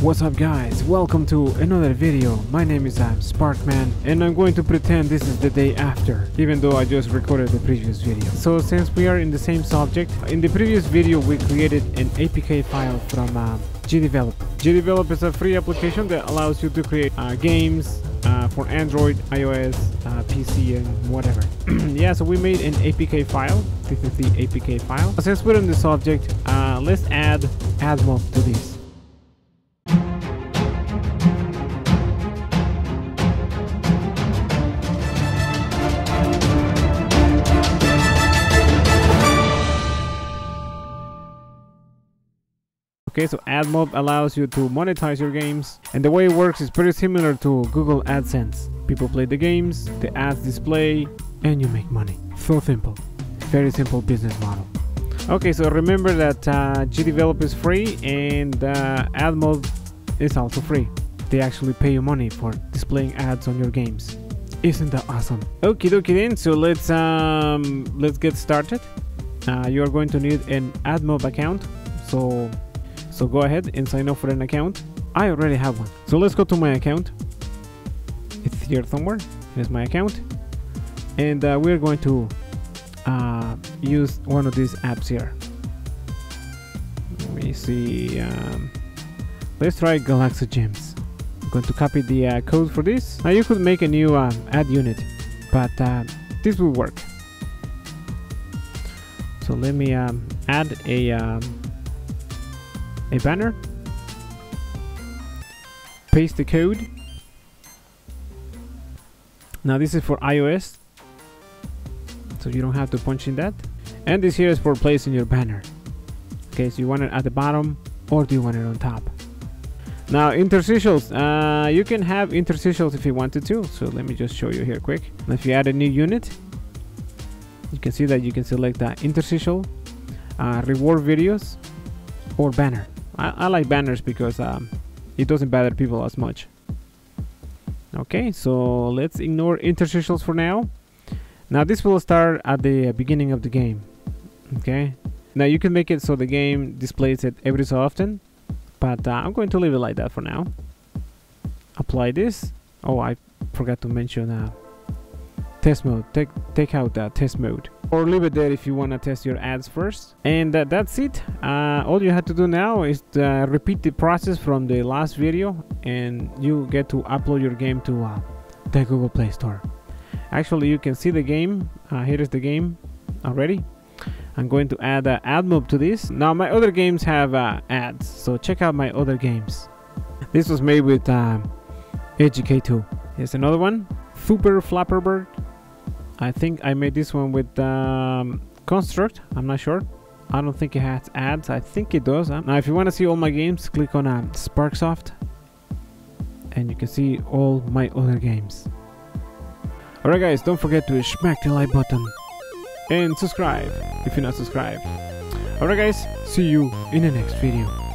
What's up guys, welcome to another video. My name is Sparkman and I'm going to pretend this is the day after, even though I just recorded the previous video. So since we are in the same subject, in the previous video we created an APK file from GDevelop. GDevelop is a free application that allows you to create games for Android, iOS, PC and whatever. Yeah, so we made an APK file. This is the APK file. Since we're in the subject, let's add AdMob to this. Okay, so AdMob allows you to monetize your games, and the way it works is pretty similar to Google AdSense. People play the games, the ads display, and you make money. So simple. Very simple business model. Okay, so remember that GDevelop is free and AdMob is also free. They actually pay you money for displaying ads on your games. Isn't that awesome? Okie dokie then, so let's get started. You are going to need an AdMob account, so go ahead and sign up for an account. I already have one. So let's go to my account. It's here somewhere. Here's my account. And we're going to use one of these apps here. Let me see. Let's try Galaxy Gems. I'm going to copy the code for this. Now you could make a new ad unit, but this will work. So let me add a banner, paste the code. Now this is for iOS, so you don't have to punch in that, and this here is for placing your banner. Okay, so you want it at the bottom or do you want it on top? Now interstitials, you can have interstitials if you wanted to, so let me just show you here quick. Now if you add a new unit, you can see that you can select that interstitial, reward videos or banner. I like banners because it doesn't bother people as much. Okay, so let's ignore interstitials for now. Now this will start at the beginning of the game. Okay, now you can make it so the game displays it every so often, but I'm going to leave it like that for now. Apply this. Oh, I forgot to mention test mode. Take out that test mode, or leave it there if you want to test your ads first. And that's it. All you have to do now is to, repeat the process from the last video, and you get to upload your game to the Google Play Store. Actually, you can see the game. Here is the game already. I'm going to add AdMob to this. Now my other games have ads, so check out my other games. This was made with hgk2. Here's another one, Super Flapper Bird. I think I made this one with Construct. I'm not sure. I don't think it has ads. I think it does. Now if you want to see all my games, click on Sparksoft and you can see all my other games. Alright guys, don't forget to smack the like button and subscribe if you're not subscribed. Alright guys, see you in the next video.